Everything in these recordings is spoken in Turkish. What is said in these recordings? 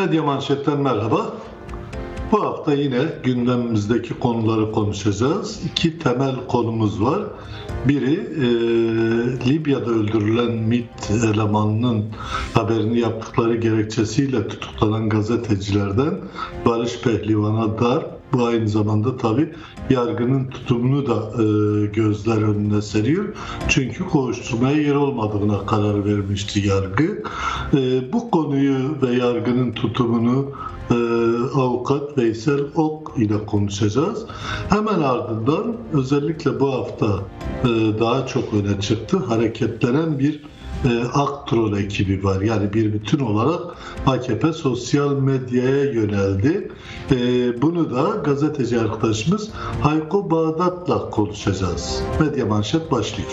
Medya Manşet'ten merhaba. Bu hafta yine gündemimizdeki konuları konuşacağız. İki temel konumuz var. Biri Libya'da öldürülen MİT elemanının haberini yaptıkları gerekçesiyle tutuklanan gazetecilerden Barış Pehlivan'a darp. Bu aynı zamanda tabii yargının tutumunu da gözler önüne seriyor. Çünkü koşturmaya yer olmadığına karar vermişti yargı. Bu konuyu ve yargının tutumunu avukat Veysel Ok ile konuşacağız. Hemen ardından özellikle bu hafta daha çok öne çıktı. Hareketlenen bir Aktrol ekibi var. Yani bir bütün olarak AKP sosyal medyaya yöneldi. Bunu da gazeteci arkadaşımız Hayko Bağdat'la konuşacağız. Medya Manşet başlıyor.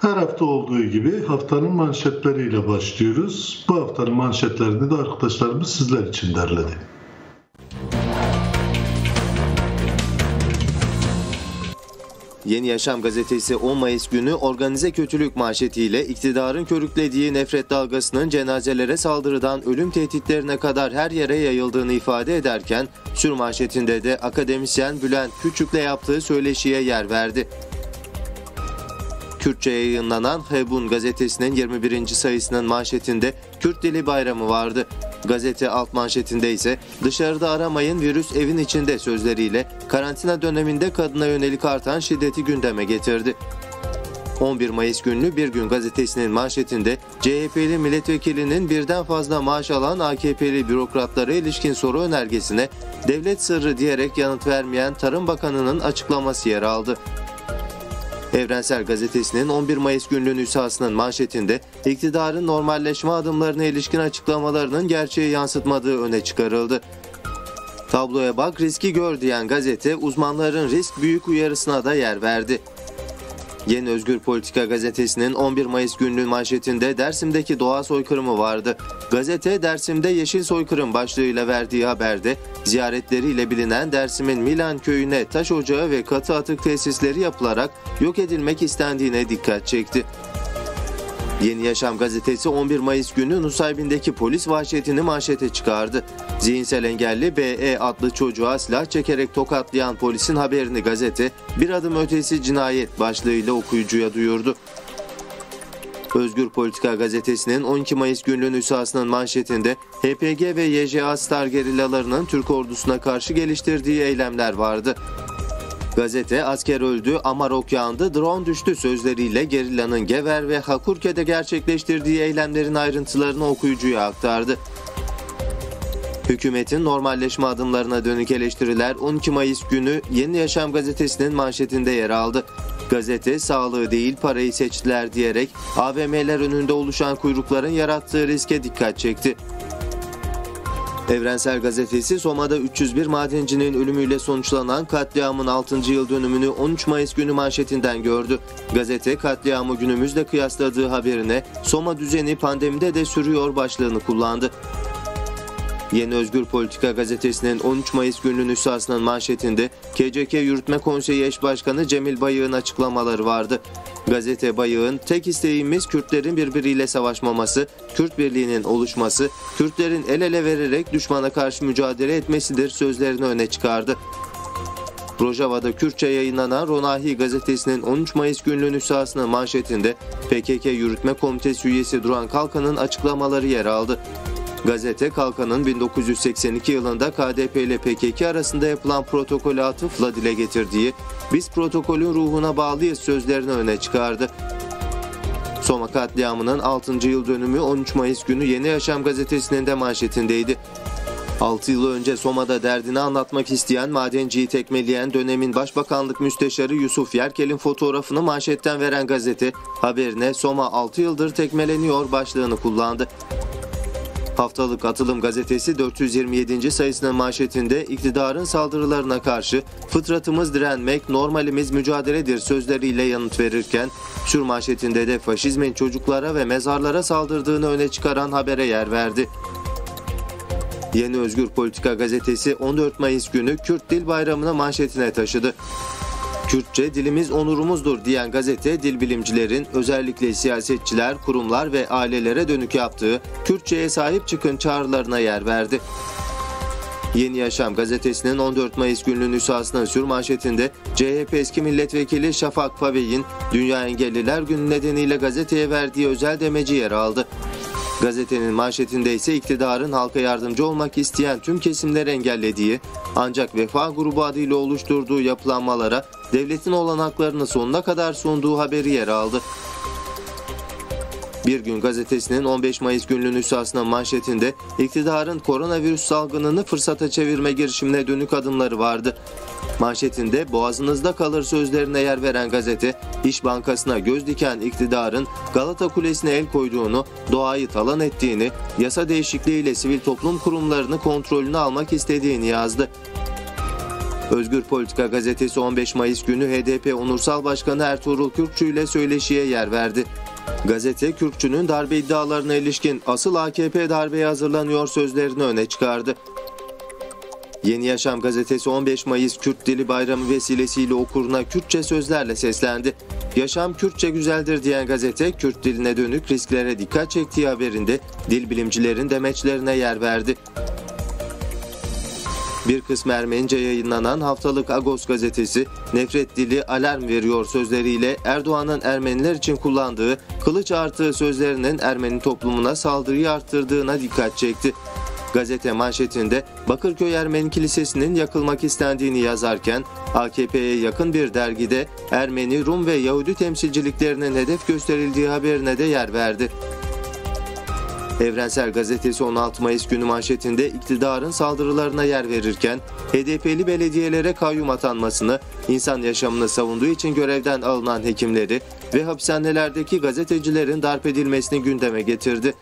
Her hafta olduğu gibi haftanın manşetleriyle başlıyoruz. Bu haftanın manşetlerini de arkadaşlarımız sizler için derledi. Yeni Yaşam gazetesi 10 Mayıs günü organize kötülük manşetiyle iktidarın körüklediği nefret dalgasının cenazelere saldırıdan ölüm tehditlerine kadar her yere yayıldığını ifade ederken sürmanşetinde de akademisyen Bülent Küçük'le yaptığı söyleşiye yer verdi. Kürtçe yayınlanan Hebun gazetesinin 21. sayısının manşetinde Kürt Dili Bayramı vardı. Gazete alt manşetinde ise "Dışarıda aramayın, virüs evin içinde" sözleriyle karantina döneminde kadına yönelik artan şiddeti gündeme getirdi. 11 Mayıs günlü Bir Gün gazetesinin manşetinde CHP'li milletvekilinin birden fazla maaş alan AKP'li bürokratlara ilişkin soru önergesine devlet sırrı diyerek yanıt vermeyen Tarım Bakanı'nın açıklaması yer aldı. Evrensel gazetesinin 11 Mayıs günlüğü nüshasının manşetinde iktidarın normalleşme adımlarına ilişkin açıklamalarının gerçeği yansıtmadığı öne çıkarıldı. "Tabloya bak, riski gör" diyen gazete uzmanların risk büyük uyarısına da yer verdi. Yeni Özgür Politika gazetesinin 11 Mayıs günlüğü manşetinde Dersim'deki doğa soykırımı vardı. Gazete "Dersim'de yeşil soykırım" başlığıyla verdiği haberde ziyaretleriyle bilinen Dersim'in Milan köyüne taş ocağı ve katı atık tesisleri yapılarak yok edilmek istendiğine dikkat çekti. Yeni Yaşam gazetesi 11 Mayıs günü Nusaybin'deki polis vahşetini manşete çıkardı. Zihinsel engelli BE adlı çocuğa silah çekerek tokatlayan polisin haberini gazete "Bir adım ötesi cinayet" başlığıyla okuyucuya duyurdu. Özgür Politika gazetesinin 12 Mayıs günlüğü nüshasının manşetinde HPG ve YJA Star gerillalarının Türk ordusuna karşı geliştirdiği eylemler vardı. Gazete "Asker öldü, amarok yağındı, drone düştü" sözleriyle gerillanın Gever ve Hakurke'de gerçekleştirdiği eylemlerin ayrıntılarını okuyucuya aktardı. Hükümetin normalleşme adımlarına dönük eleştiriler 12 Mayıs günü Yeni Yaşam gazetesinin manşetinde yer aldı. Gazete "Sağlığı değil parayı seçtiler" diyerek AVM'ler önünde oluşan kuyrukların yarattığı riske dikkat çekti. Evrensel gazetesi Soma'da 301 madencinin ölümüyle sonuçlanan katliamın 6. yıl dönümünü 13 Mayıs günü manşetinden gördü. Gazete katliamı günümüzle kıyasladığı haberine "Soma düzeni pandemide de sürüyor" başlığını kullandı. Yeni Özgür Politika gazetesinin 13 Mayıs günlüğü nüshasının manşetinde KCK Yürütme Konseyi Eş Başkanı Cemil Bayık'ın açıklamaları vardı. Gazete Bayık'ın "Tek isteğimiz Kürtlerin birbiriyle savaşmaması, Kürt birliğinin oluşması, Kürtlerin el ele vererek düşmana karşı mücadele etmesidir" sözlerini öne çıkardı. Rojava'da Kürtçe yayınlanan Ronahi gazetesinin 13 Mayıs günlüğü nüshasının manşetinde PKK Yürütme Komitesi üyesi Duran Kalkan'ın açıklamaları yer aldı. Gazete Kalkan'ın 1982 yılında KDP ile PKK arasında yapılan protokolü atıfla dile getirdiği "Biz protokolün ruhuna bağlıyız" sözlerini öne çıkardı. Soma katliamının 6. yıl dönümü 13 Mayıs günü Yeni Yaşam gazetesinin de manşetindeydi. 6 yıl önce Soma'da derdini anlatmak isteyen madenciyi tekmeleyen dönemin Başbakanlık Müsteşarı Yusuf Yerkel'in fotoğrafını manşetten veren gazete haberine "Soma 6 yıldır tekmeleniyor" başlığını kullandı. Haftalık Atılım gazetesi 427. sayısının manşetinde iktidarın saldırılarına karşı "Fıtratımız direnmek, normalimiz mücadeledir" sözleriyle yanıt verirken sürmanşetinde de faşizmin çocuklara ve mezarlara saldırdığını öne çıkaran habere yer verdi. Yeni Özgür Politika gazetesi 14 Mayıs günü Kürt Dil Bayramı'nı manşetine taşıdı. Kürtçe dilimiz onurumuzdur diyen gazete, dilbilimcilerin özellikle siyasetçiler, kurumlar ve ailelere dönük yaptığı Kürtçe'ye sahip çıkın çağrılarına yer verdi. Yeni Yaşam gazetesinin 14 Mayıs günlüğünün nüshasına sürmanşetinde CHP eski milletvekili Şafak Pavey'in Dünya Engelliler Günü nedeniyle gazeteye verdiği özel demeci yer aldı. Gazetenin manşetinde ise iktidarın halka yardımcı olmak isteyen tüm kesimleri engellediği, ancak Vefa grubu adıyla oluşturduğu yapılanmalara devletin olanaklarını sonuna kadar sunduğu haberi yer aldı. Bir Gün gazetesinin 15 Mayıs günlüğünün nüshasına manşetinde iktidarın koronavirüs salgınını fırsata çevirme girişimine dönük adımları vardı. Manşetinde boğazınızda kalır sözlerine yer veren gazete, İş Bankası'na göz diken iktidarın Galata Kulesi'ne el koyduğunu, doğayı talan ettiğini, yasa değişikliğiyle sivil toplum kurumlarını kontrolüne almak istediğini yazdı. Özgür Politika gazetesi 15 Mayıs günü HDP Onursal Başkanı Ertuğrul Kürkçü ile söyleşiye yer verdi. Gazete, Kürkçü'nün darbe iddialarına ilişkin asıl AKP darbeye hazırlanıyor sözlerini öne çıkardı. Yeni Yaşam gazetesi 15 Mayıs Kürt Dili Bayramı vesilesiyle okuruna Kürtçe sözlerle seslendi. Yaşam Kürtçe güzeldir diyen gazete, Kürt diline dönük risklere dikkat çektiği haberinde dilbilimcilerin demeçlerine yer verdi. Bir kısmı Ermenice yayınlanan haftalık Agos gazetesi, nefret dili alarm veriyor sözleriyle Erdoğan'ın Ermeniler için kullandığı kılıç artığı sözlerinin Ermeni toplumuna saldırıyı arttırdığına dikkat çekti. Gazete manşetinde Bakırköy Ermeni Kilisesi'nin yakılmak istendiğini yazarken, AKP'ye yakın bir dergide Ermeni, Rum ve Yahudi temsilciliklerinin hedef gösterildiği haberine de yer verdi. Evrensel gazetesi 16 Mayıs günü manşetinde iktidarın saldırılarına yer verirken, HDP'li belediyelere kayyum atanmasını, insan yaşamını savunduğu için görevden alınan hekimleri ve hapishanelerdeki gazetecilerin darp edilmesini gündeme getirdi.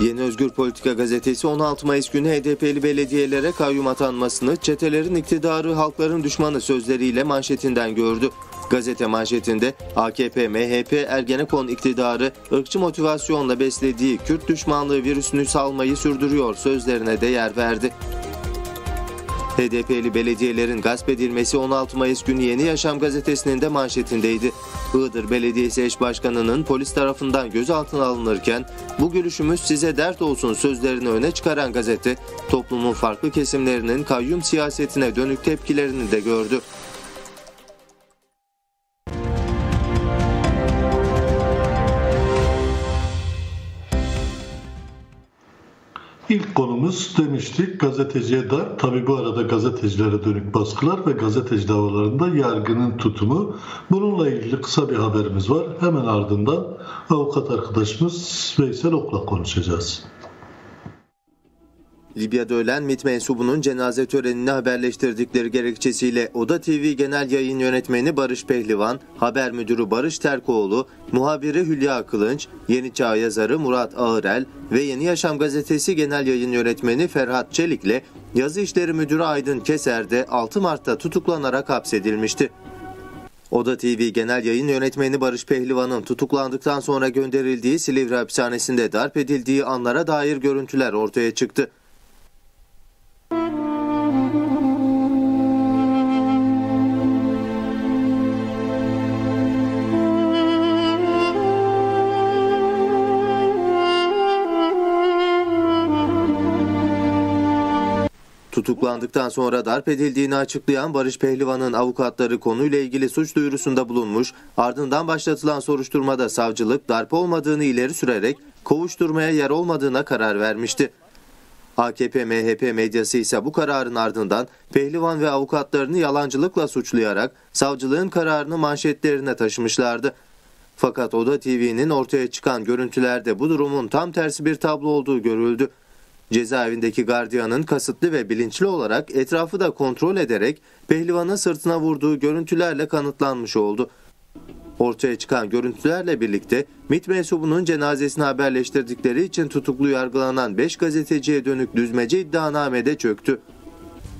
Yeni Özgür Politika gazetesi 16 Mayıs günü HDP'li belediyelere kayyum atanmasını, çetelerin iktidarı halkların düşmanı sözleriyle manşetinden gördü. Gazete manşetinde AKP, MHP, Ergenekon iktidarı ırkçı motivasyonla beslediği Kürt düşmanlığı virüsünü salmayı sürdürüyor sözlerine de yer verdi. HDP'li belediyelerin gasp edilmesi 16 Mayıs günü Yeni Yaşam gazetesinin de manşetindeydi. Iğdır Belediyesi Eş Başkanı'nın polis tarafından gözaltına alınırken, "Bu gülüşümüz size dert olsun" sözlerini öne çıkaran gazete, toplumun farklı kesimlerinin kayyum siyasetine dönük tepkilerini de gördü. İlk konumuz demiştik gazeteciye darp, tabi bu arada gazetecilere dönük baskılar ve gazeteci davalarında yargının tutumu. Bununla ilgili kısa bir haberimiz var. Hemen ardından avukat arkadaşımız Veysel Ok'la konuşacağız. Libya'da ölen MİT mensubunun cenaze törenini haberleştirdikleri gerekçesiyle Oda TV Genel Yayın Yönetmeni Barış Pehlivan, Haber Müdürü Barış Terkoğlu, muhabiri Hülya Kılınç, Yeni Çağ yazarı Murat Ağırel ve Yeni Yaşam gazetesi Genel Yayın Yönetmeni Ferhat Çelik'le Yazı İşleri Müdürü Aydın Keser de 6 Mart'ta tutuklanarak hapsedilmişti. Oda TV Genel Yayın Yönetmeni Barış Pehlivan'ın tutuklandıktan sonra gönderildiği Silivri hapishanesinde darp edildiği anlara dair görüntüler ortaya çıktı. Tutuklandıktan sonra darp edildiğini açıklayan Barış Pehlivan'ın avukatları konuyla ilgili suç duyurusunda bulunmuş, ardından başlatılan soruşturmada savcılık darp olmadığını ileri sürerek kovuşturmaya yer olmadığına karar vermişti. AKP-MHP medyası ise bu kararın ardından Pehlivan ve avukatlarını yalancılıkla suçlayarak savcılığın kararını manşetlerine taşımışlardı. Fakat Oda TV'nin ortaya çıkan görüntülerde bu durumun tam tersi bir tablo olduğu görüldü. Cezaevindeki gardiyanın kasıtlı ve bilinçli olarak etrafı da kontrol ederek Pehlivan'ın sırtına vurduğu görüntülerle kanıtlanmış oldu. Ortaya çıkan görüntülerle birlikte MİT mensubunun cenazesini haberleştirdikleri için tutuklu yargılanan 5 gazeteciye dönük düzmece iddianamede çöktü.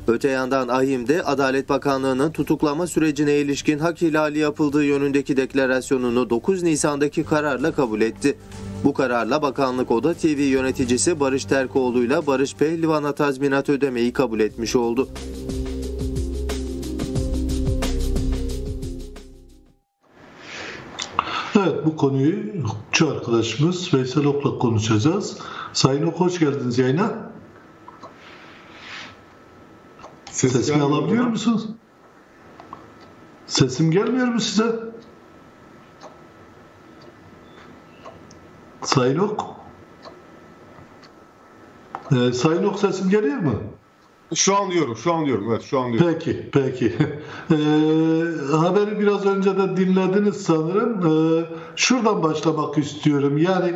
Öte yandan AİHM'de Adalet Bakanlığı'nın tutuklama sürecine ilişkin hak ihlali yapıldığı yönündeki deklarasyonunu 9 Nisan'daki kararla kabul etti. Bu kararla bakanlık Oda TV yöneticisi Barış Terkoğlu'yla Barış Pehlivan'a tazminat ödemeyi kabul etmiş oldu. Evet, bu konuyu hukukçu arkadaşımız Veysel Ok'la konuşacağız. Sayın Ok, hoş geldiniz yayına. Sesimi alabiliyor musunuz? Sesim gelmiyor mu size? Sayın Ok. Sayın Ok, sesim geliyor mu? Şu an diyorum. Evet, şu an diyorum. Peki. Haberi biraz önce de dinlediniz sanırım. Şuradan başlamak istiyorum. Yani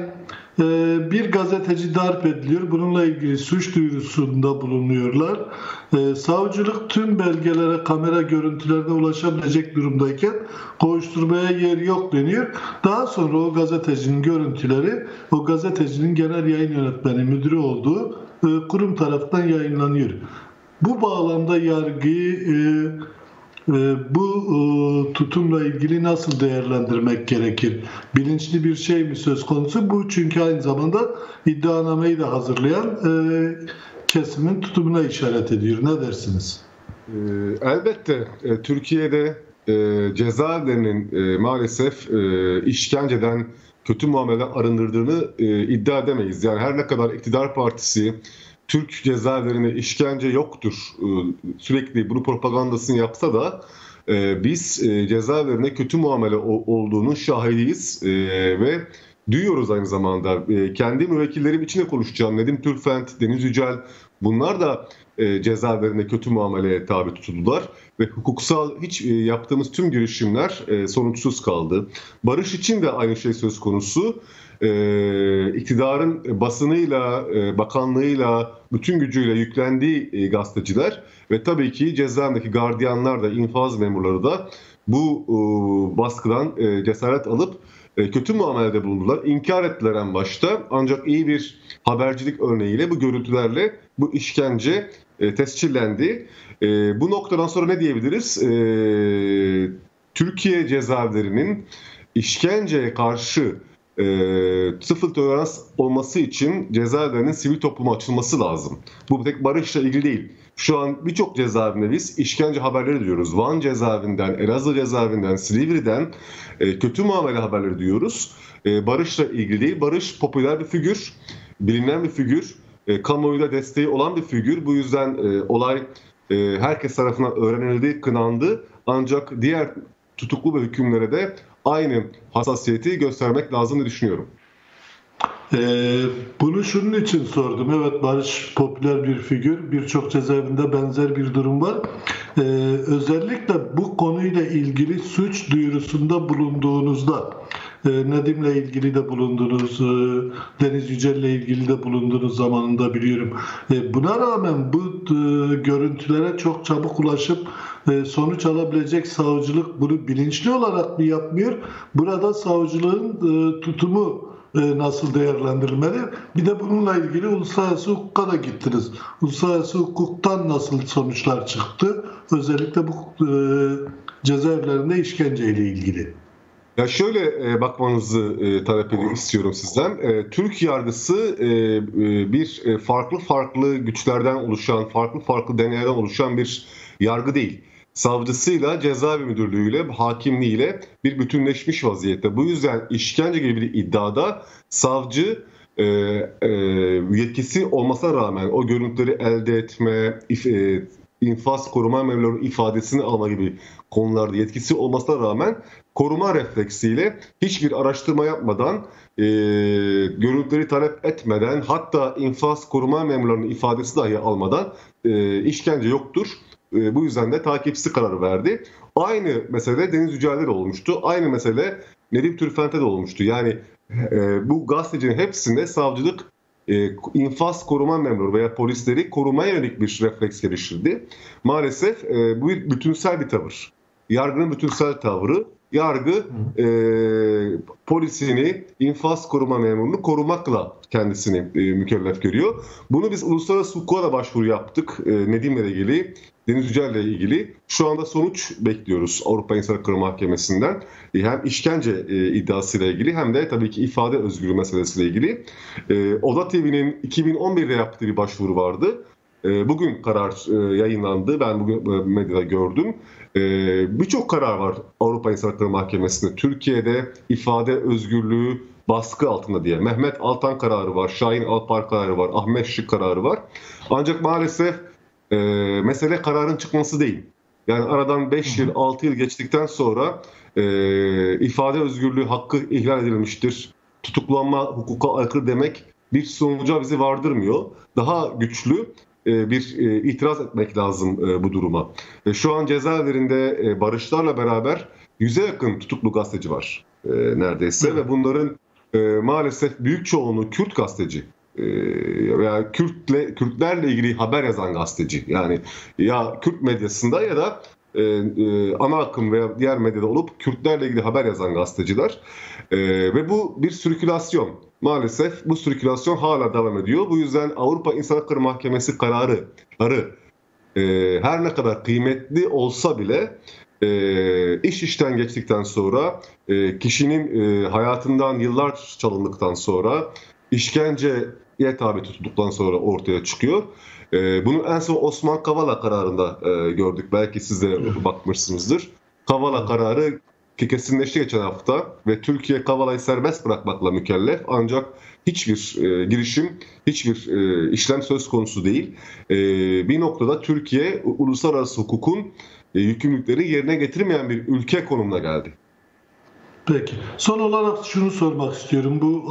bir gazeteci darp ediliyor. Bununla ilgili suç duyurusunda bulunuyorlar. Savcılık tüm belgelere, kamera görüntülerine ulaşabilecek durumdayken koşturmaya yer yok deniyor. Daha sonra o gazetecinin görüntüleri, o gazetecinin genel yayın yönetmeni, müdürü olduğu kurum tarafından yayınlanıyor. Bu bağlamda yargıyı bu tutumla ilgili nasıl değerlendirmek gerekir? Bilinçli bir şey mi söz konusu? Bu çünkü aynı zamanda iddianameyi de hazırlayan kesimin tutumuna işaret ediyor. Ne dersiniz? Elbette Türkiye'de cezaevlerinin maalesef işkenceden, kötü muameleden arındırdığını iddia edemeyiz. Yani her ne kadar iktidar partisi Türk cezaevlerinde işkence yoktur sürekli bunu propagandasını yapsa da biz cezaevlerinde kötü muamele olduğunun şahidiyiz ve duyuyoruz aynı zamanda. Kendi müvekkillerim için de konuşacağım. Nedim Türfent, Deniz Yücel, bunlar da cezaevlerinde kötü muameleye tabi tutuldular ve hukuksal hiç yaptığımız tüm girişimler sonuçsuz kaldı. Barış için de aynı şey söz konusu. İktidarın basınıyla, bakanlığıyla, bütün gücüyle yüklendiği gazeteciler ve tabii ki cezaevindeki gardiyanlar da, infaz memurları da bu baskıdan cesaret alıp kötü muamelede bulundular. İnkar ettiler en başta, ancak iyi bir habercilik örneğiyle bu görüntülerle bu işkence tescillendi. Bu noktadan sonra ne diyebiliriz? Türkiye cezaevlerinin işkenceye karşı sıfır tolerans olması için cezaevlerinin sivil topluma açılması lazım. Bu tek Barış'la ilgili değil. Şu an birçok cezaevinde biz işkence haberleri duyuyoruz. Van cezaevinden, Elazığ cezaevinden, Silivri'den kötü muamele haberleri duyuyoruz. Barış'la ilgili değil. Barış popüler bir figür, bilinen bir figür, kamuoyuna desteği olan bir figür. Bu yüzden olay herkes tarafından öğrenildi, kınandı. Ancak diğer tutuklu ve hükümlere de aynı hassasiyeti göstermek lazım diye düşünüyorum. Bunu şunun için sordum. Evet, Barış popüler bir figür. Birçok cezaevinde benzer bir durum var. Özellikle bu konuyla ilgili suç duyurusunda bulunduğunuzda, Nedim'le ilgili de bulundunuz, Deniz Yücel'le ilgili de bulundunuz zamanında biliyorum. Buna rağmen bu görüntülere çok çabuk ulaşıp sonuç alabilecek savcılık bunu bilinçli olarak mı yapmıyor? Burada savcılığın tutumu nasıl değerlendirilmeli? Bir de bununla ilgili uluslararası hukuka da gittiniz. Uluslararası hukuktan nasıl sonuçlar çıktı? Özellikle bu cezaevlerinde işkenceyle ilgili. Ya şöyle bakmanızı istiyorum sizden. Türk yargısı bir farklı güçlerden oluşan, farklı deneylerden oluşan bir yargı değil. Savcısıyla, cezaevi müdürlüğüyle, hakimliğiyle bir bütünleşmiş vaziyette. Bu yüzden işkence gibi bir iddiada savcı yetkisi olmasına rağmen o görüntüleri elde etme, infaz koruma memurlarının ifadesini alma gibi konularda yetkisi olmasına rağmen koruma refleksiyle hiçbir araştırma yapmadan, görüntüleri talep etmeden, hatta infaz koruma memurlarının ifadesi dahi almadan işkence yoktur, bu yüzden de takipsiz kararı verdi. Aynı mesele Deniz Yücel'de de olmuştu. Aynı mesele Nedim Türfent'e de olmuştu. Yani bu gazetecinin hepsinde savcılık infaz koruma memuru veya polisleri korumaya yönelik bir refleks geliştirdi. Maalesef bu bütünsel bir tavır. Yargının bütünsel tavrı, yargı polisini, infaz koruma memurunu korumakla kendisini mükellef görüyor. Bunu biz uluslararası hukuka da başvuru yaptık. Nedim'le ilgili, Deniz Yücel'le ilgili. Şu anda sonuç bekliyoruz Avrupa İnsan Hakları Mahkemesi'nden. Hem işkence iddiasıyla ilgili hem de tabii ki ifade özgürlüğü meselesiyle ilgili. Oda TV'nin 2011'de yaptığı bir başvuru vardı. Bugün karar yayınlandı. Ben bugün medyada gördüm. Birçok karar var Avrupa İnsan Hakları Mahkemesi'nde. Türkiye'de ifade özgürlüğü baskı altında diye. Mehmet Altan kararı var, Şahin Alpar kararı var, Ahmet Şık kararı var. Ancak maalesef mesele kararın çıkması değil. Yani aradan 5 yıl, 6 yıl geçtikten sonra ifade özgürlüğü hakkı ihlal edilmiştir, tutuklanma hukuka aykırı demek bir sonuca bizi vardırmıyor. Daha güçlü bir itiraz etmek lazım bu duruma. Şu an cezaevlerinde barışlarla beraber 100'e yakın tutuklu gazeteci var neredeyse. Ve bunların maalesef büyük çoğunluğu Kürt gazeteci. Veya Kürtlerle ilgili haber yazan gazeteci. Yani ya Kürt medyasında ya da ana akım veya diğer medyada olup Kürtlerle ilgili haber yazan gazeteciler. Ve bu bir sirkülasyon. Maalesef bu sirkülasyon hala devam ediyor. Bu yüzden Avrupa İnsan Hakları Mahkemesi kararları her ne kadar kıymetli olsa bile iş işten geçtikten sonra, kişinin hayatından yıllar çalındıktan sonra, işkenceye tabi tutulduktan sonra ortaya çıkıyor. Bunu en son Osman Kavala kararında gördük. Belki siz de bakmışsınızdır. Kavala kararı ki kesinleşti geçen hafta ve Türkiye Kavala'yı serbest bırakmakla mükellef, ancak hiçbir girişim, hiçbir işlem söz konusu değil. Bir noktada Türkiye uluslararası hukukun yükümlülükleri yerine getirmeyen bir ülke konumuna geldi. Peki. Son olarak şunu sormak istiyorum. Bu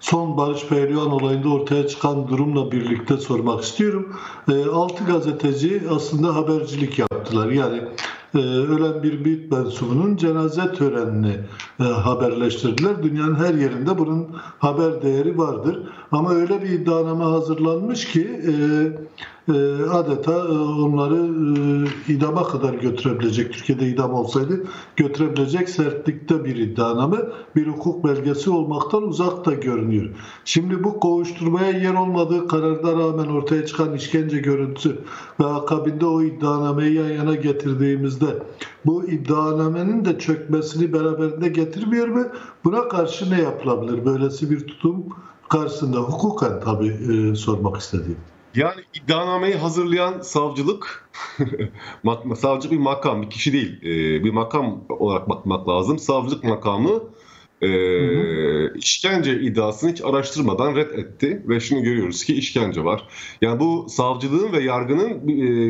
son Barış Pehlivan olayında ortaya çıkan durumla birlikte sormak istiyorum. 6 gazeteci aslında habercilik yaptılar. Yani ölen bir MİT mensubunun cenaze törenini haberleştirdiler. Dünyanın her yerinde bunun haber değeri vardır. Ama öyle bir iddianame hazırlanmış ki adeta onları idama kadar götürebilecek, Türkiye'de idam olsaydı götürebilecek sertlikte bir iddianame, bir hukuk belgesi olmaktan uzak da görünüyor. Şimdi bu kovuşturmaya yer olmadığı kararda rağmen ortaya çıkan işkence görüntüsü ve akabinde o iddianameyi yan yana getirdiğimizde bu iddianamenin de çökmesini beraberinde getirmiyor mu? Buna karşı ne yapılabilir? Böylesi bir tutum karşısında hukuken tabii sormak istediğim. Yani iddianameyi hazırlayan savcılık, savcı bir makam, bir kişi değil, bir makam olarak bakmak lazım. Savcılık makamı işkence iddiasını hiç araştırmadan red etti ve şimdi görüyoruz ki işkence var. Yani bu savcılığın ve yargının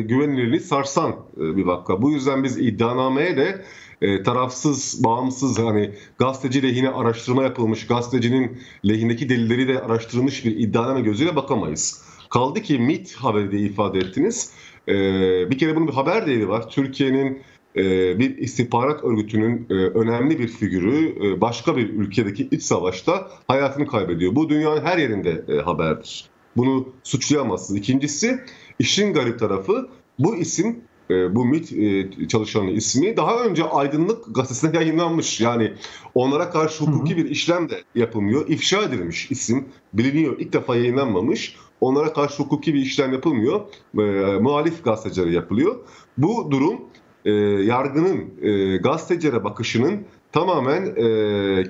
güvenilirliğini sarsan bir vaka. Bu yüzden biz iddianameye de tarafsız, bağımsız, hani gazeteci lehine araştırma yapılmış, gazetecinin lehindeki delilleri de araştırılmış bir iddianame gözüyle bakamayız. Kaldı ki MİT haberi de ifade ettiniz. Bir kere bunun bir haber değeri var. Türkiye'nin bir istihbarat örgütünün önemli bir figürü başka bir ülkedeki iç savaşta hayatını kaybediyor. Bu dünyanın her yerinde haberdir. Bunu suçlayamazsınız. İkincisi, işin garip tarafı bu isim, bu MİT çalışanın ismi daha önce Aydınlık gazetesinde yayınlanmış. Yani onlara karşı hukuki bir işlem de yapılmıyor. İfşa edilmiş isim, biliniyor, ilk defa yayınlanmamış. Onlara karşı hukuki bir işlem yapılmıyor. Muhalif gazetecilere yapılıyor. Bu durum yargının gazetecilere bakışının tamamen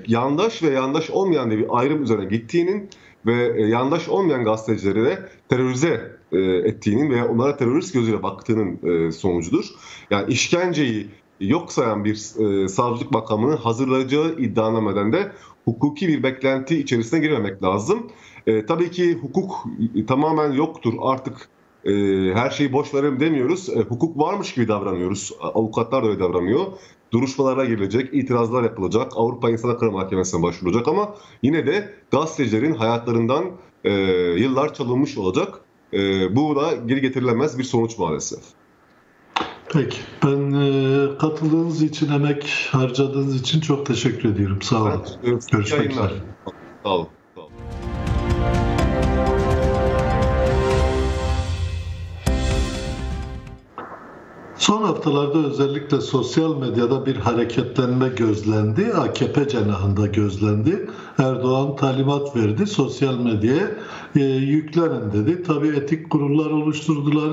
yandaş ve yandaş olmayan diye bir ayrım üzerine gittiğinin ve yandaş olmayan gazetecileri de terörize ettiğinin veya onlara terörist gözüyle baktığının sonucudur. Yani işkenceyi yok sayan bir savcılık makamının hazırlayacağı iddianameden de hukuki bir beklenti içerisine girmemek lazım. Tabii ki hukuk tamamen yoktur artık, her şeyi boş verelim demiyoruz. Hukuk varmış gibi davranıyoruz. Avukatlar da öyle davranıyor. Duruşmalara girilecek, itirazlar yapılacak, Avrupa İnsan Hakları Mahkemesi'ne başvurulacak ama yine de gazetecilerin hayatlarından yıllar çalınmış olacak. Bu da geri getirilemez bir sonuç maalesef. Peki. Ben katıldığınız için, emek harcadığınız için çok teşekkür ediyorum. Sağ olun. Görüşmek üzere. Sağ olun. Son haftalarda özellikle sosyal medyada bir hareketlenme gözlendi. AKP cenahında gözlendi. Erdoğan talimat verdi. Sosyal medyaya yüklenin dedi. Tabii etik kurullar oluşturdular.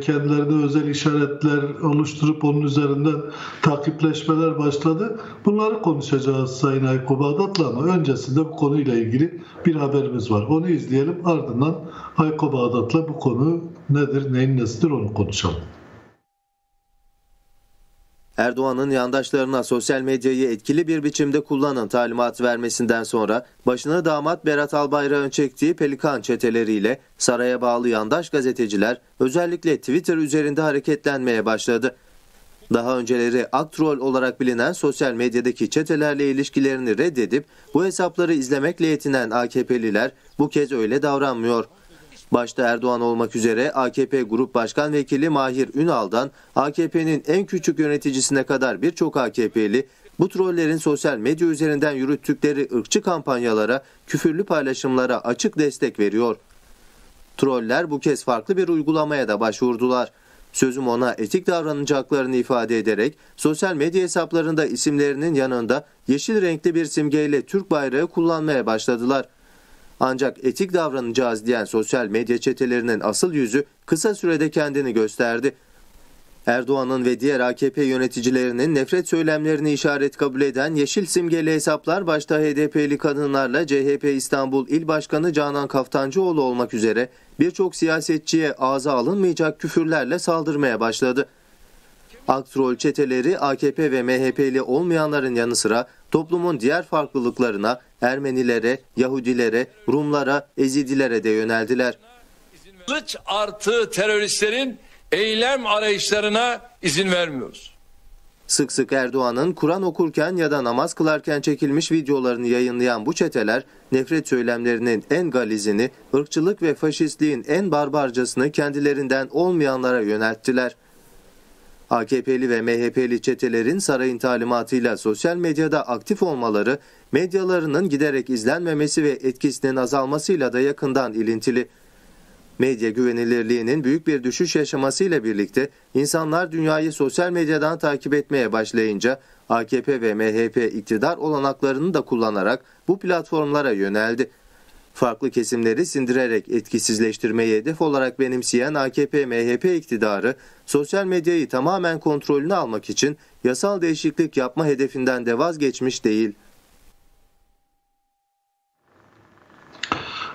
Kendilerine özel işaretler oluşturup onun üzerinden takipleşmeler başladı. Bunları konuşacağız Sayın Hayko Bağdat'la ama öncesinde bu konuyla ilgili bir haberimiz var. Onu izleyelim. Ardından Hayko Bağdat'la bu konu nedir, neyin nesidir onu konuşalım. Erdoğan'ın yandaşlarına sosyal medyayı etkili bir biçimde kullanın talimatı vermesinden sonra başını damat Berat Albayrak'ın çektiği Pelikan çeteleriyle saraya bağlı yandaş gazeteciler özellikle Twitter üzerinde hareketlenmeye başladı. Daha önceleri Aktrol olarak bilinen sosyal medyadaki çetelerle ilişkilerini reddedip bu hesapları izlemekle yetinen AKP'liler bu kez öyle davranmıyor. Başta Erdoğan olmak üzere AKP Grup Başkan Vekili Mahir Ünal'dan AKP'nin en küçük yöneticisine kadar birçok AKP'li bu trollerin sosyal medya üzerinden yürüttükleri ırkçı kampanyalara, küfürlü paylaşımlara açık destek veriyor. Troller bu kez farklı bir uygulamaya da başvurdular. Sözüm ona etik davranacaklarını ifade ederek sosyal medya hesaplarında isimlerinin yanında yeşil renkli bir simgeyle Türk bayrağı kullanmaya başladılar. Ancak etik davranacağız diyen sosyal medya çetelerinin asıl yüzü kısa sürede kendini gösterdi. Erdoğan'ın ve diğer AKP yöneticilerinin nefret söylemlerini işaret kabul eden yeşil simgeli hesaplar başta HDP'li kadınlarla CHP İstanbul İl Başkanı Canan Kaftancıoğlu olmak üzere birçok siyasetçiye ağza alınmayacak küfürlerle saldırmaya başladı. Aktrol çeteleri AKP ve MHP'li olmayanların yanı sıra toplumun diğer farklılıklarına, Ermenilere, Yahudilere, Rumlara, Ezidilere de yöneldiler. Kılıç artı teröristlerin eylem arayışlarına izin vermiyoruz. Sık sık Erdoğan'ın Kur'an okurken ya da namaz kılarken çekilmiş videolarını yayınlayan bu çeteler, nefret söylemlerinin en galizini, ırkçılık ve faşistliğin en barbarcasını kendilerinden olmayanlara yönelttiler. AKP'li ve MHP'li çetelerin sarayın talimatıyla sosyal medyada aktif olmaları, medyalarının giderek izlenmemesi ve etkisinin azalmasıyla da yakından ilintili. Medya güvenilirliğinin büyük bir düşüş yaşamasıyla birlikte insanlar dünyayı sosyal medyadan takip etmeye başlayınca AKP ve MHP iktidar olanaklarını da kullanarak bu platformlara yöneldi. Farklı kesimleri sindirerek etkisizleştirmeyi hedef olarak benimseyen AKP-MHP iktidarı, sosyal medyayı tamamen kontrolüne almak için yasal değişiklik yapma hedefinden de vazgeçmiş değil.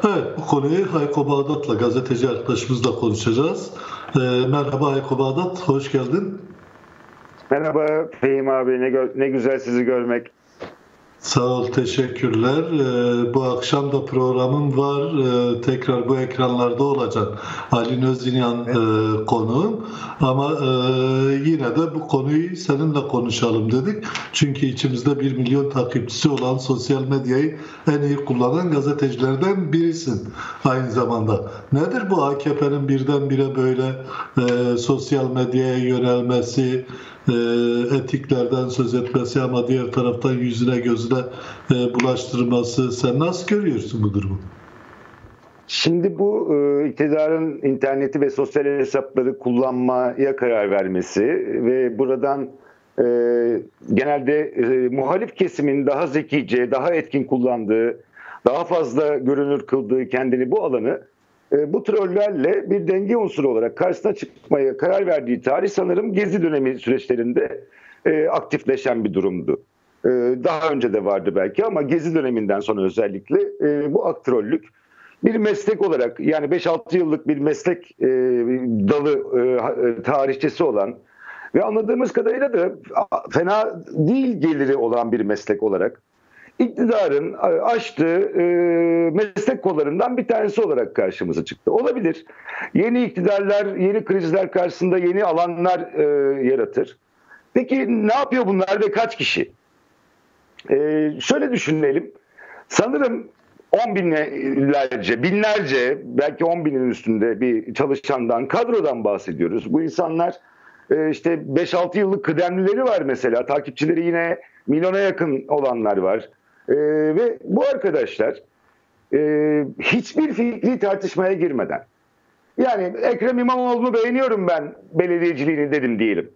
Evet, bu konuyu Hayko Bağdat'la, gazeteci arkadaşımızla konuşacağız. Merhaba Hayko Bağdat, hoş geldin. Merhaba Fehim abi, ne güzel sizi görmek. Sağ ol, teşekkürler. Bu akşam da programım var. Tekrar bu ekranlarda olacak. Ali Nözinyan konuğum. Ama yine de bu konuyu seninle konuşalım dedik. Çünkü içimizde 1 milyon takipçisi olan, sosyal medyayı en iyi kullanan gazetecilerden birisin aynı zamanda. Nedir bu AKP'nin birdenbire böyle sosyal medyaya yönelmesi, etiklerden söz etmesi ama diğer taraftan yüzüne gözüne bulaştırması? Sen nasıl görüyorsun bu durumu? Şimdi bu iktidarın interneti ve sosyal hesapları kullanmaya karar vermesi ve buradan genelde muhalif kesimin daha zekice, daha etkin kullandığı, daha fazla görünür kıldığı kendini bu alanı bu trollerle bir denge unsuru olarak karşısına çıkmaya karar verdiği tarih sanırım Gezi dönemi süreçlerinde aktifleşen bir durumdu. Daha önce de vardı belki ama Gezi döneminden sonra özellikle bu aktrollük bir meslek olarak, yani 5-6 yıllık bir meslek dalı tarihçesi olan ve anladığımız kadarıyla da fena değil geliri olan bir meslek olarak iktidarın açtığı meslek kollarından bir tanesi olarak karşımıza çıktı. Olabilir. Yeni iktidarlar, yeni krizler karşısında yeni alanlar yaratır. Peki ne yapıyor bunlar ve kaç kişi? Şöyle düşünelim. Sanırım binlerce, belki 10.000'in üstünde bir çalışandan, kadrodan bahsediyoruz. Bu insanlar işte 5-6 yıllık kıdemlileri var mesela. Takipçileri yine milyona yakın olanlar var. Ve bu arkadaşlar hiçbir fikri tartışmaya girmeden, Yani Ekrem İmamoğlu'nu beğeniyorum ben belediyeciliğini dedim diyelim.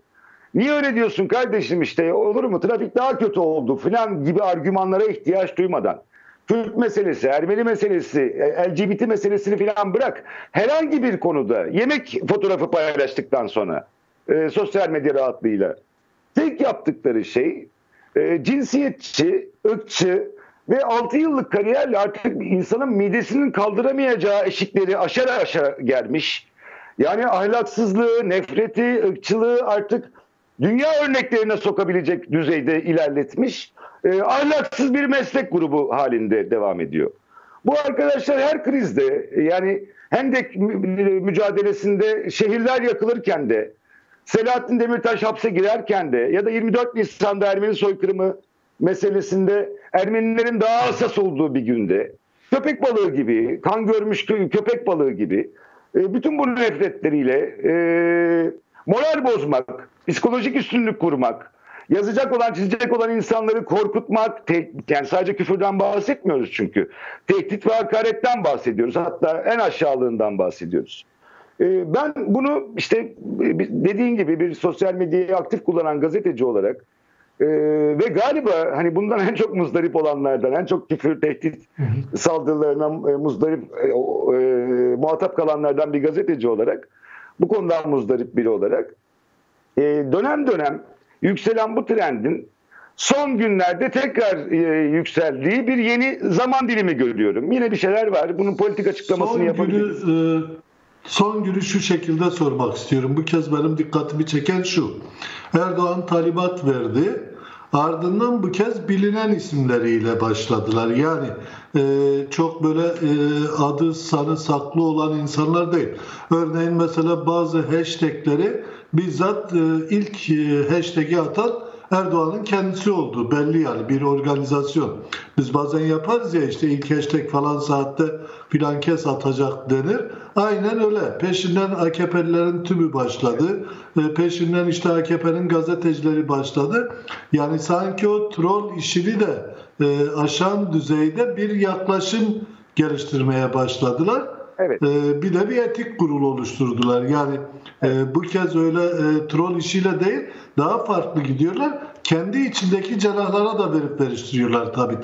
Niye öyle diyorsun kardeşim işte olur mu trafik daha kötü oldu falan gibi argümanlara ihtiyaç duymadan. Türk meselesi, Ermeni meselesi, LGBT meselesini falan bırak. Herhangi bir konuda yemek fotoğrafı paylaştıktan sonra sosyal medya rahatlığıyla tek yaptıkları şey cinsiyetçi, ırkçı ve 6 yıllık kariyerle artık insanın midesinin kaldıramayacağı eşikleri aşağı aşağı gelmiş. Yani ahlaksızlığı, nefreti, ırkçılığı artık dünya örneklerine sokabilecek düzeyde ilerletmiş. Ahlaksız bir meslek grubu halinde devam ediyor. Bu arkadaşlar her krizde yani Hendek mücadelesinde şehirler yakılırken de Selahattin Demirtaş hapse girerken de ya da 24 Nisan'da Ermeni soykırımı meselesinde Ermenilerin daha hassas olduğu bir günde köpek balığı gibi, kan görmüş köpek balığı gibi bütün bu nefretleriyle moral bozmak, psikolojik üstünlük kurmak, yazacak olan, çizecek olan insanları korkutmak, yani sadece küfürden bahsetmiyoruz çünkü. Tehdit ve hakaretten bahsediyoruz. Hatta en aşağılığından bahsediyoruz. Ben bunu işte dediğin gibi bir sosyal medyayı aktif kullanan gazeteci olarak ve galiba hani bundan en çok muzdarip olanlardan, en çok küfür, tehdit saldırılarına muzdarip muhatap kalanlardan bir gazeteci olarak, bu konudan muzdarip biri olarak dönem dönem yükselen bu trendin son günlerde tekrar yükseldiği bir yeni zaman dilimi görüyorum. Yine bir şeyler var. Bunun politik açıklamasını yapabiliriz. Son günü şu şekilde sormak istiyorum. Bu kez benim dikkatimi çeken şu. Erdoğan talimat verdi. Ardından bu kez bilinen isimleriyle başladılar. Yani çok böyle adı sanı saklı olan insanlar değil. Örneğin mesela bazı hashtagleri bizzat ilk hashtag'i atan Erdoğan'ın kendisi oldu. Belli yani bir organizasyon. Biz bazen yaparız ya işte ilk hashtag falan saatte filan kes atacak denir. Aynen öyle. Peşinden AKP'lilerin tümü başladı. Peşinden işte AKP'nin gazetecileri başladı. Yani sanki o troll işini de aşan düzeyde bir yaklaşım geliştirmeye başladılar. Evet. Bir de bir etik kurulu oluşturdular. Yani bu kez öyle troll işiyle değil, daha farklı gidiyorlar. Kendi içindeki cenahlara da verip veriştiriyorlar tabii.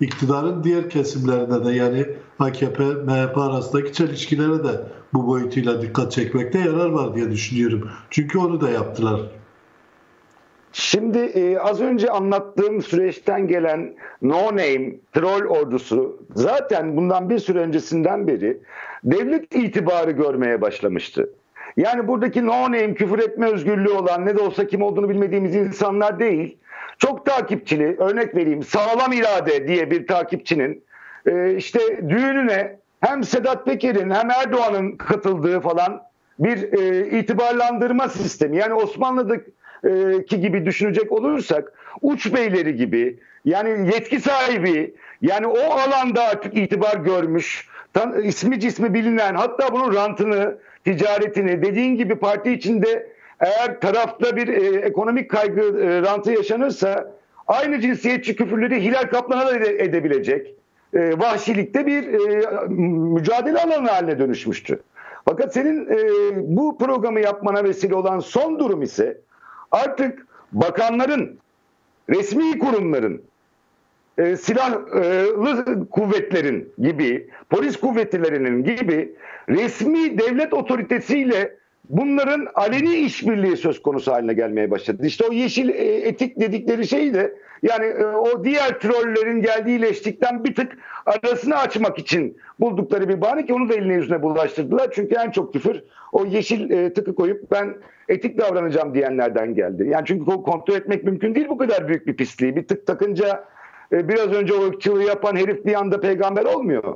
İktidarın diğer kesimlerine de yani AKP, MHP arasındaki çelişkilere de bu boyutuyla dikkat çekmekte yarar var diye düşünüyorum. Çünkü onu da yaptılar. Şimdi az önce anlattığım süreçten gelen no name troll ordusu zaten bundan bir süre öncesinden beri devlet itibarı görmeye başlamıştı. Yani buradaki no name küfür etme özgürlüğü olan ne de olsa kim olduğunu bilmediğimiz insanlar değil. Çok takipçili, örnek vereyim Sağlam irade diye bir takipçinin işte düğününe hem Sedat Peker'in hem Erdoğan'ın katıldığı falan bir itibarlandırma sistemi. Yani Osmanlı'daki gibi düşünecek olursak uç beyleri gibi yani yetki sahibi yani o alanda artık itibar görmüş, ismi cismi bilinen hatta bunun rantını, ticaretini dediğin gibi parti içinde eğer tarafta bir ekonomik kaygı rantı yaşanırsa aynı cinsiyetçi küfürleri Hilal Kaplan'a da edebilecek vahşilikte bir mücadele alanı haline dönüşmüştü. Fakat senin bu programı yapmana vesile olan son durum ise artık bakanların, resmi kurumların, silahlı kuvvetlerin gibi, polis kuvvetlerinin gibi resmi devlet otoritesiyle bunların aleni işbirliği söz konusu haline gelmeye başladı. İşte o yeşil etik dedikleri şey de yani o diğer trollerin geldiği leşlikten bir tık arasını açmak için buldukları bir bahane ki onu da eline yüzüne bulaştırdılar. Çünkü en çok küfür o yeşil tıkı koyup ben etik davranacağım diyenlerden geldi. Yani çünkü kontrol etmek mümkün değil bu kadar büyük bir pisliği. Bir tık takınca biraz önce o ırkçılığı yapan herif bir anda peygamber olmuyor.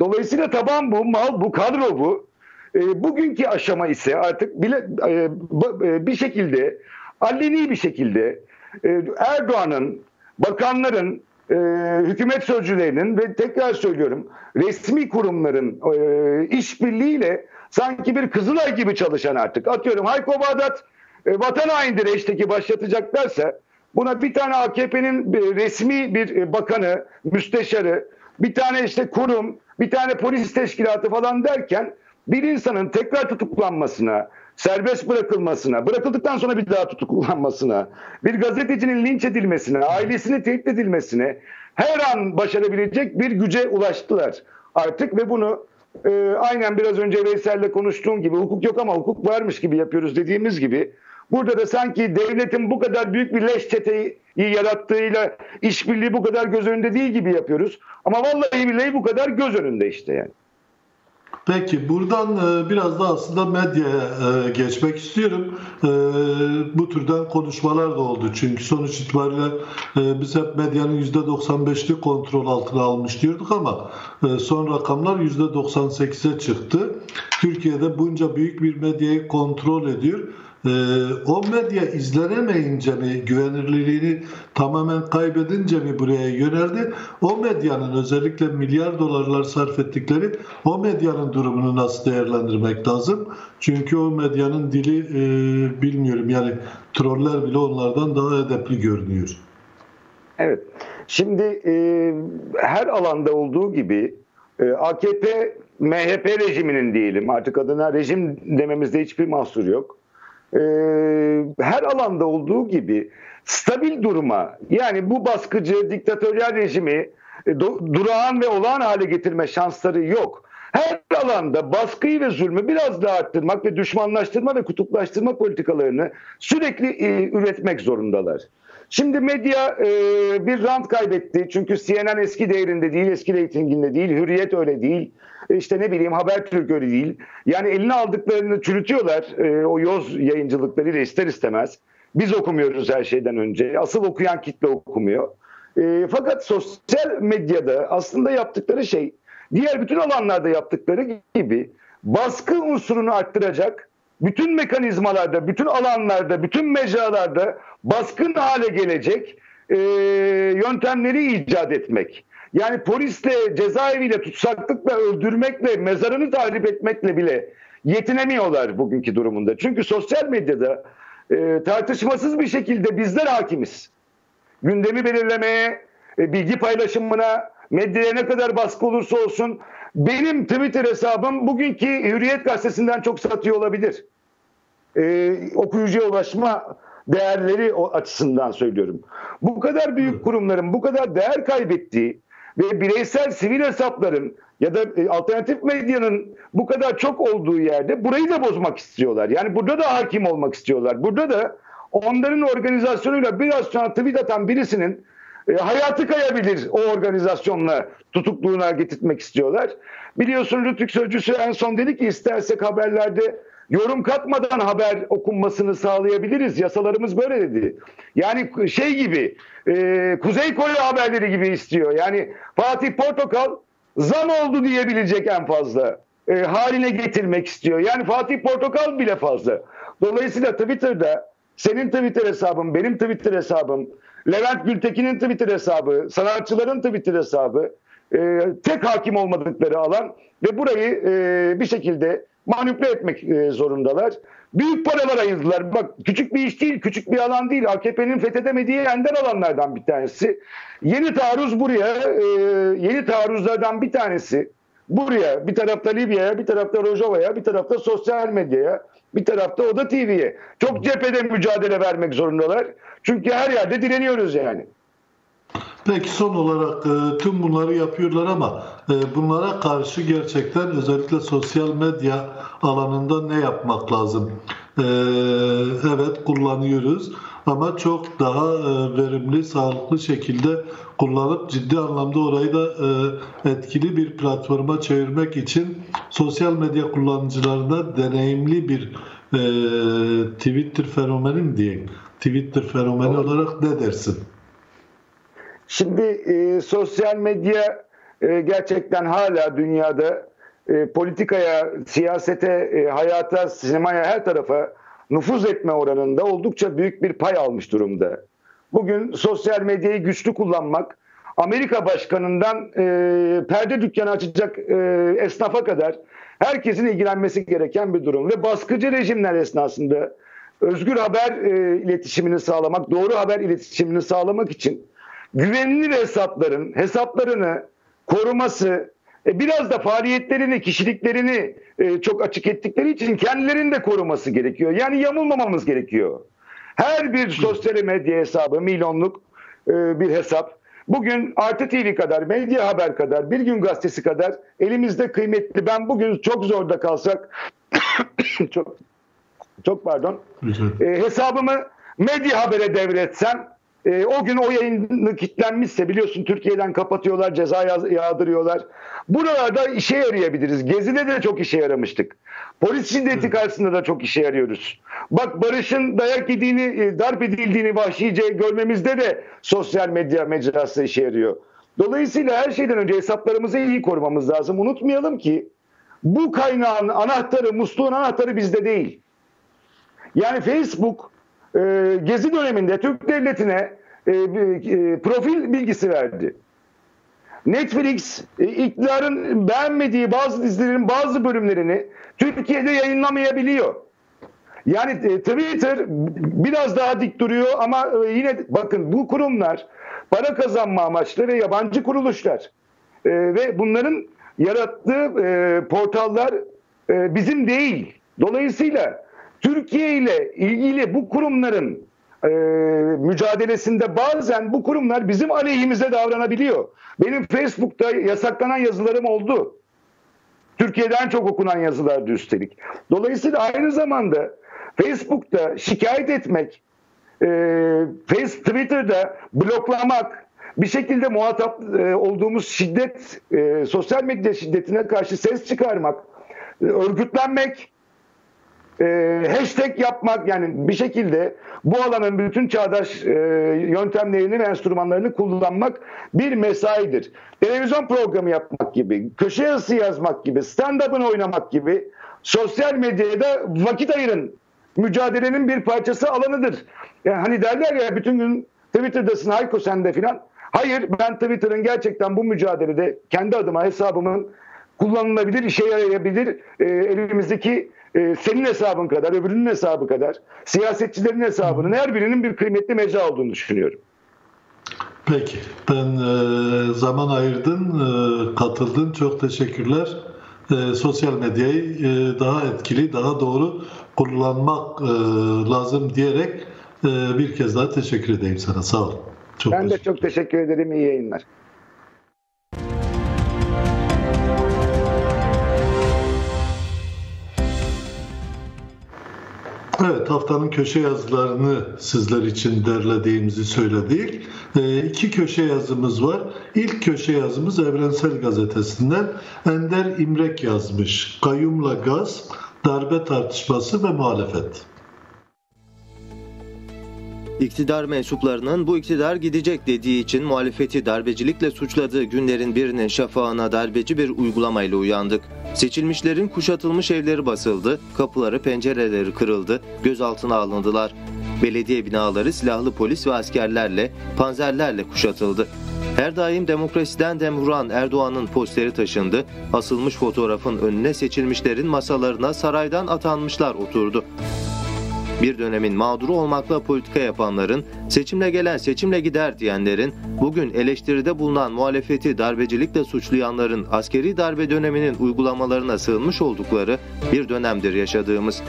Dolayısıyla taban bu, mal bu, kadro bu. Bugünkü aşama ise artık bir şekilde, aleni bir şekilde Erdoğan'ın, bakanların, hükümet sözcülerinin ve tekrar söylüyorum resmi kurumların işbirliğiyle sanki bir Kızılay gibi çalışan artık. Atıyorum Hayko Bağdat vatan haindir eşteki başlatacak derse buna bir tane AKP'nin resmi bir bakanı, müsteşarı, bir tane işte kurum, bir tane polis teşkilatı falan derken bir insanın tekrar tutuklanmasına, serbest bırakılmasına, bırakıldıktan sonra bir daha tutuklanmasına, bir gazetecinin linç edilmesine, ailesini tehdit edilmesine her an başarabilecek bir güce ulaştılar artık ve bunu aynen biraz önce Veysel'le konuştuğum gibi hukuk yok ama hukuk varmış gibi yapıyoruz dediğimiz gibi burada da sanki devletin bu kadar büyük bir leş çeteyi yarattığıyla işbirliği bu kadar göz önünde değil gibi yapıyoruz. Ama vallahi billahi bu kadar göz önünde işte yani. Peki buradan biraz da aslında medyaya geçmek istiyorum. Bu türden konuşmalar da oldu. Çünkü sonuç itibariyle biz hep medyanın %95'li kontrol altına almış diyorduk ama son rakamlar %98'e çıktı. Türkiye'de bunca büyük bir medyayı kontrol ediyor. O medya izlenemeyince mi, güvenirliliğini tamamen kaybedince mi buraya yöneldi? O medyanın özellikle milyar dolarlar sarf ettikleri o medyanın durumunu nasıl değerlendirmek lazım? Çünkü o medyanın dili bilmiyorum yani troller bile onlardan daha edepli görünüyor. Evet. Şimdi her alanda olduğu gibi AKP, MHP rejiminin diyelim artık adına rejim dememizde hiçbir mahsur yok. Her alanda olduğu gibi stabil duruma yani bu baskıcı diktatöryal rejimi durağan ve olağan hale getirme şansları yok. Her alanda baskıyı ve zulmü biraz daha arttırmak ve düşmanlaştırma ve kutuplaştırma politikalarını sürekli üretmek zorundalar. Şimdi medya bir rant kaybetti. Çünkü CNN eski değerinde değil, eski reytinginde değil, Hürriyet öyle değil. İşte ne bileyim Habertürk öyle değil. Yani eline aldıklarını çürütüyorlar o yoz yayıncılıklarıyla ister istemez. Biz okumuyoruz her şeyden önce. Asıl okuyan kitle okumuyor. Fakat sosyal medyada aslında yaptıkları şey, diğer bütün alanlarda yaptıkları gibi baskı unsurunu arttıracak, bütün mekanizmalarda, bütün alanlarda, bütün mecralarda baskın hale gelecek yöntemleri icat etmek. Yani polisle, cezaeviyle, tutsaklıkla, öldürmekle, mezarını tahrip etmekle bile yetinemiyorlar bugünkü durumunda. Çünkü sosyal medyada tartışmasız bir şekilde bizler hakimiz. Gündemi belirlemeye, bilgi paylaşımına, medyaya ne kadar baskı olursa olsun benim Twitter hesabım bugünkü Hürriyet Gazetesi'nden çok satıyor olabilir. Okuyucuya ulaşma değerleri açısından söylüyorum. Bu kadar büyük kurumların bu kadar değer kaybettiği ve bireysel sivil hesapların ya da alternatif medyanın bu kadar çok olduğu yerde burayı da bozmak istiyorlar. Yani burada da hakim olmak istiyorlar. Burada da onların organizasyonuyla biraz sonra tweet atan birisinin hayatı kayabilir o organizasyonla tutukluğuna getirtmek istiyorlar. Biliyorsun Rütük Sözcüsü en son dedi ki istersek haberlerde yorum katmadan haber okunmasını sağlayabiliriz. Yasalarımız böyle dedi. Yani şey gibi Kuzey Kore haberleri gibi istiyor. Yani Fatih Portokal zam oldu diyebilecek en fazla haline getirmek istiyor. Yani Fatih Portokal bile fazla. Dolayısıyla Twitter'da senin Twitter hesabın, benim Twitter hesabım, Levent Gültekin'in Twitter hesabı, sanatçıların Twitter hesabı tek hakim olmadıkları alan ve burayı bir şekilde manipüle etmek zorundalar. Büyük paralar ayırdılar. Bak küçük bir iş değil, küçük bir alan değil. AKP'nin fethedemediği ender alanlardan bir tanesi. Yeni taarruz buraya, yeni taarruzlardan bir tanesi. Buraya, bir tarafta Libya'ya, bir tarafta Rojava'ya, bir tarafta sosyal medyaya, bir tarafta Oda TV'ye. Çok cephede mücadele vermek zorundalar. Çünkü her yerde direniyoruz yani. Peki son olarak tüm bunları yapıyorlar ama bunlara karşı gerçekten özellikle sosyal medya alanında ne yapmak lazım? Evet kullanıyoruz ama çok daha verimli, sağlıklı şekilde kullanıp ciddi anlamda orayı da etkili bir platforma çevirmek için sosyal medya kullanıcılarına deneyimli bir Twitter fenomeni mi diyeyim? Twitter fenomeni olarak ne dersin? Şimdi sosyal medya gerçekten hala dünyada politikaya, siyasete, hayata, sinemaya, her tarafa nüfuz etme oranında oldukça büyük bir pay almış durumda. Bugün sosyal medyayı güçlü kullanmak, Amerika başkanından perde dükkanı açacak esnafa kadar herkesin ilgilenmesi gereken bir durum. Ve baskıcı rejimler esnasında özgür haber iletişimini sağlamak, doğru haber iletişimini sağlamak için güvenilir hesaplarını koruması Biraz da faaliyetlerini, kişiliklerini çok açık ettikleri için kendilerini de koruması gerekiyor. Yani yamulmamamız gerekiyor. Her bir sosyal medya hesabı, milyonluk bir hesap. Bugün Artı TV kadar, Medya Haber kadar, Bir Gün Gazetesi kadar elimizde kıymetli. Ben bugün çok zorda kalsak, çok pardon, hesabımı Medya Haber'e devretsem, o gün o yayını kilitlenmişse, biliyorsun Türkiye'den kapatıyorlar, ceza yağdırıyorlar. Buralarda işe yarayabiliriz. Gezi'de de çok işe yaramıştık. Polis şiddeti karşısında da çok işe yarıyoruz. Bak, Barış'ın dayak yediğini, darp edildiğini vahşice görmemizde de sosyal medya mecrası işe yarıyor. Dolayısıyla her şeyden önce hesaplarımızı iyi korumamız lazım. Unutmayalım ki bu kaynağın anahtarı, musluğun anahtarı bizde değil. Yani Facebook Gezi döneminde Türk Devleti'ne profil bilgisi verdi. Netflix iktidarın beğenmediği bazı dizilerin bazı bölümlerini Türkiye'de yayınlamayabiliyor. Yani Twitter biraz daha dik duruyor ama yine bakın, bu kurumlar para kazanma amaçlı ve yabancı kuruluşlar ve bunların yarattığı portallar bizim değil. Dolayısıyla Türkiye ile ilgili bu kurumların mücadelesinde bazen bu kurumlar bizim aleyhimize davranabiliyor. Benim Facebook'ta yasaklanan yazılarım oldu. Türkiye'de en çok okunan yazılardı üstelik. Dolayısıyla aynı zamanda Facebook'ta şikayet etmek, Twitter'da bloklamak, bir şekilde muhatap olduğumuz şiddet, sosyal medya şiddetine karşı ses çıkarmak, örgütlenmek, hashtag yapmak, yani bir şekilde bu alanın bütün çağdaş yöntemlerini ve enstrümanlarını kullanmak bir mesaidir. Televizyon programı yapmak gibi, köşe yazısı yazmak gibi, stand-up'ını oynamak gibi sosyal medyada vakit ayırın. Mücadelenin bir parçası, alanıdır. Yani hani derler ya, bütün gün Twitter'dasın Hayko sen de filan. Hayır, ben Twitter'ın gerçekten bu mücadelede kendi adıma hesabımın kullanılabilir, işe yarayabilir, elimizdeki senin hesabın kadar, öbürünün hesabı kadar, siyasetçilerin hesabının her birinin bir kıymetli mecra olduğunu düşünüyorum. Peki, ben zaman ayırdın, katıldın, çok teşekkürler. Sosyal medyayı daha etkili, daha doğru kullanmak lazım diyerek bir kez daha teşekkür edeyim sana, sağ ol. Ben de çok teşekkür ederim, iyi yayınlar. Evet, haftanın köşe yazılarını sizler için derlediğimizi söyledik. İki köşe yazımız var. İlk köşe yazımız Evrensel gazetesinden Ender İmrek yazmış. Kayyum'la gaz, darbe tartışması ve muhalefet. İktidar mensuplarının bu iktidar gidecek dediği için muhalefeti darbecilikle suçladığı günlerin birinin şafağına darbeci bir uygulamayla uyandık. Seçilmişlerin kuşatılmış evleri basıldı, kapıları pencereleri kırıldı, gözaltına alındılar. Belediye binaları silahlı polis ve askerlerle, panzerlerle kuşatıldı. Her daim demokrasiden demhuran Erdoğan'ın posteri taşındı, asılmış fotoğrafın önüne seçilmişlerin masalarına saraydan atanmışlar oturdu. Bir dönemin mağduru olmakla politika yapanların, seçimle gelen seçimle gider diyenlerin, bugün eleştiride bulunan muhalefeti darbecilikle suçlayanların askeri darbe döneminin uygulamalarına sığınmış oldukları bir dönemdir yaşadığımız.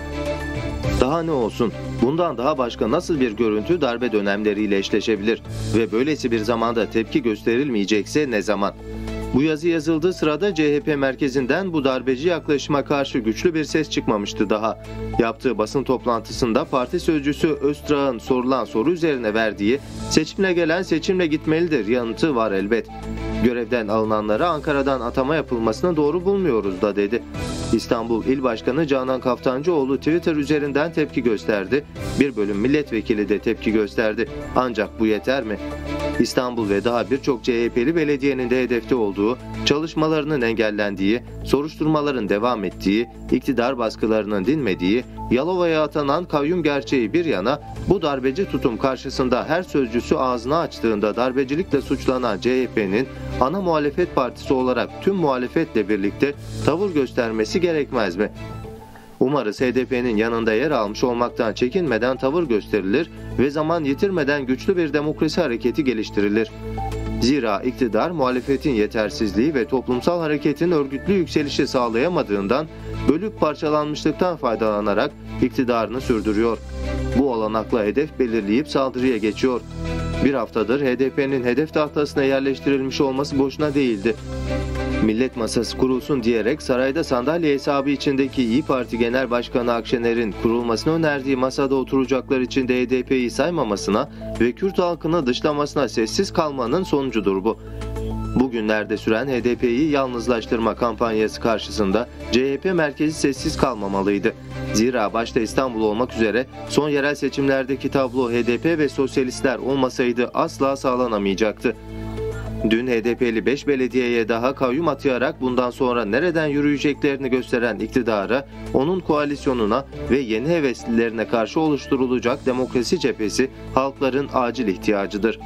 Daha ne olsun? Bundan daha başka nasıl bir görüntü darbe dönemleriyle eşleşebilir? Ve böylesi bir zamanda tepki gösterilmeyecekse ne zaman? Bu yazı yazıldığı sırada CHP merkezinden bu darbeci yaklaşıma karşı güçlü bir ses çıkmamıştı daha. Yaptığı basın toplantısında parti sözcüsü Öztrak'ın sorulan soru üzerine verdiği "seçimle gelen seçimle gitmelidir" yanıtı var elbet. Görevden alınanlara Ankara'dan atama yapılmasına doğru bulmuyoruz da dedi. İstanbul İl Başkanı Canan Kaftancıoğlu Twitter üzerinden tepki gösterdi. Bir bölüm milletvekili de tepki gösterdi. Ancak bu yeter mi? İstanbul ve daha birçok CHP'li belediyenin de hedefte olduğu, çalışmalarının engellendiği, soruşturmaların devam ettiği, iktidar baskılarının dinmediği, Yalova'ya atanan kayyum gerçeği bir yana, bu darbeci tutum karşısında her sözcüsü ağzını açtığında darbecilikle suçlanan CHP'nin ana muhalefet partisi olarak tüm muhalefetle birlikte tavır göstermesi gerekmez mi? Umarız HDP'nin yanında yer almış olmaktan çekinmeden tavır gösterilir ve zaman yitirmeden güçlü bir demokrasi hareketi geliştirilir. Zira iktidar muhalefetin yetersizliği ve toplumsal hareketin örgütlü yükselişi sağlayamadığından bölük parçalanmışlıktan faydalanarak iktidarını sürdürüyor. Bu olanakla hedef belirleyip saldırıya geçiyor. Bir haftadır HDP'nin hedef tahtasına yerleştirilmiş olması boşuna değildi. Millet masası kurulsun diyerek sarayda sandalye hesabı içindeki İYİ Parti Genel Başkanı Akşener'in kurulmasını önerdiği masada oturacaklar için de HDP'yi saymamasına ve Kürt halkını dışlamasına sessiz kalmanın sonucudur bu. Bugünlerde süren HDP'yi yalnızlaştırma kampanyası karşısında CHP merkezi sessiz kalmamalıydı. Zira başta İstanbul olmak üzere son yerel seçimlerdeki tablo HDP ve sosyalistler olmasaydı asla sağlanamayacaktı. Dün HDP'li 5 belediyeye daha kayyum atayarak bundan sonra nereden yürüyeceklerini gösteren iktidara, onun koalisyonuna ve yeni heveslilerine karşı oluşturulacak demokrasi cephesi halkların acil ihtiyacıdır.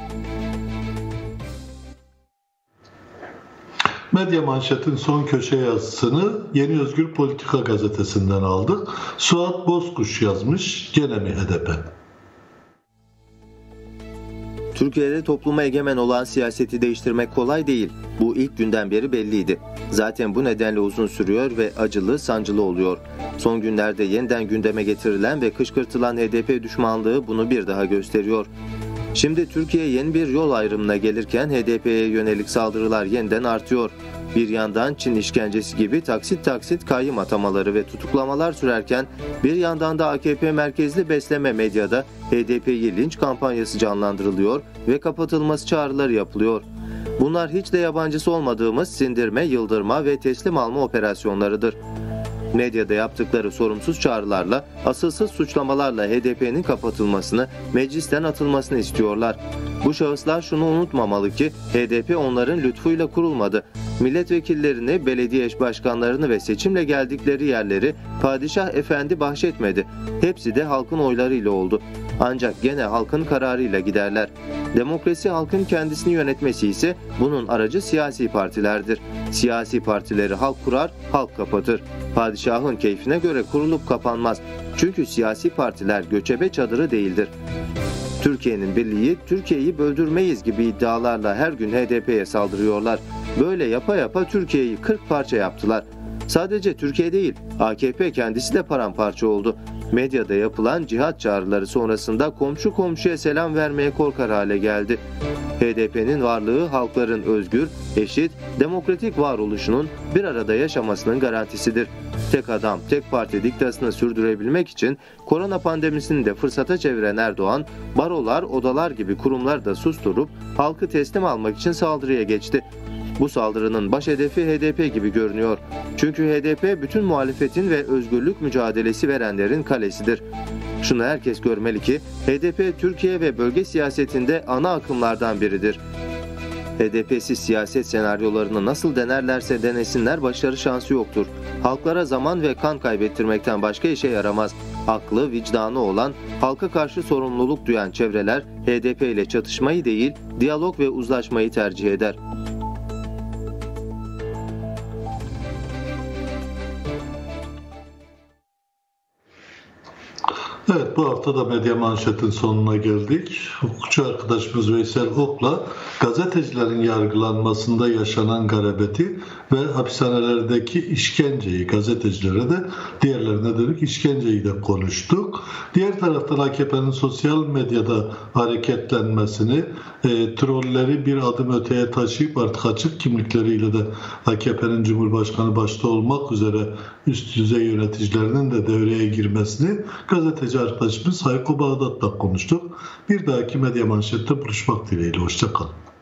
Medya manşetin son köşe yazısını Yeni Özgür Politika gazetesinden aldık. Suat Bozkuş yazmış, gene mi HDP? Türkiye'de topluma egemen olan siyaseti değiştirmek kolay değil. Bu ilk günden beri belliydi. Zaten bu nedenle uzun sürüyor ve acılı sancılı oluyor. Son günlerde yeniden gündeme getirilen ve kışkırtılan HDP düşmanlığı bunu bir daha gösteriyor. Şimdi Türkiye yeni bir yol ayrımına gelirken HDP'ye yönelik saldırılar yeniden artıyor. Bir yandan Çin işkencesi gibi taksit taksit kayyum atamaları ve tutuklamalar sürerken bir yandan da AKP merkezli besleme medyada HDP'yi linç kampanyası canlandırılıyor ve kapatılması çağrıları yapılıyor. Bunlar hiç de yabancısı olmadığımız sindirme, yıldırma ve teslim alma operasyonlarıdır. Medyada yaptıkları sorumsuz çağrılarla, asılsız suçlamalarla HDP'nin kapatılmasını, meclisten atılmasını istiyorlar. Bu şahıslar şunu unutmamalı ki HDP onların lütfuyla kurulmadı. Milletvekillerini, belediye eş başkanlarını ve seçimle geldikleri yerleri padişah efendi bahşetmedi. Hepsi de halkın oylarıyla oldu. Ancak gene halkın kararıyla giderler. Demokrasi halkın kendisini yönetmesi ise bunun aracı siyasi partilerdir. Siyasi partileri halk kurar, halk kapatır. Padişahın keyfine göre kurulup kapanmaz. Çünkü siyasi partiler göçebe çadırı değildir. Türkiye'nin birliği, Türkiye'yi böldürmeyiz gibi iddialarla her gün HDP'ye saldırıyorlar. Böyle yapa yapa Türkiye'yi 40 parça yaptılar. Sadece Türkiye değil, AKP kendisi de paramparça oldu. Medyada yapılan cihat çağrıları sonrasında komşu komşuya selam vermeye korkar hale geldi. HDP'nin varlığı halkların özgür, eşit, demokratik varoluşunun bir arada yaşamasının garantisidir. Tek adam, tek parti diktasını sürdürebilmek için korona pandemisini de fırsata çeviren Erdoğan, barolar, odalar gibi kurumlar da susturup halkı teslim almak için saldırıya geçti. Bu saldırının baş hedefi HDP gibi görünüyor. Çünkü HDP bütün muhalefetin ve özgürlük mücadelesi verenlerin kalesidir. Şunu herkes görmeli ki HDP Türkiye ve bölge siyasetinde ana akımlardan biridir. HDP'siz siyaset senaryolarını nasıl denerlerse denesinler başarı şansı yoktur. Halklara zaman ve kan kaybettirmekten başka işe yaramaz. Aklı, vicdanı olan, halka karşı sorumluluk duyan çevreler HDP ile çatışmayı değil, diyalog ve uzlaşmayı tercih eder. Evet, bu hafta da medya manşetin sonuna geldik. Hukukçu arkadaşımız Veysel Ok'la gazetecilerin yargılanmasında yaşanan garabeti ve hapishanelerdeki işkenceyi, gazetecilere de diğerlerine dönük işkenceyi de konuştuk. Diğer taraftan AKP'nin sosyal medyada hareketlenmesini, trolleri bir adım öteye taşıyıp artık açık kimlikleriyle de AKP'nin Cumhurbaşkanı başta olmak üzere üst düzey yöneticilerinin de devreye girmesini gazeteci arkadaşımız Hayko Bağdat'la konuştuk. Bir dahaki medya manşette buluşmak dileğiyle. Hoşça kalın.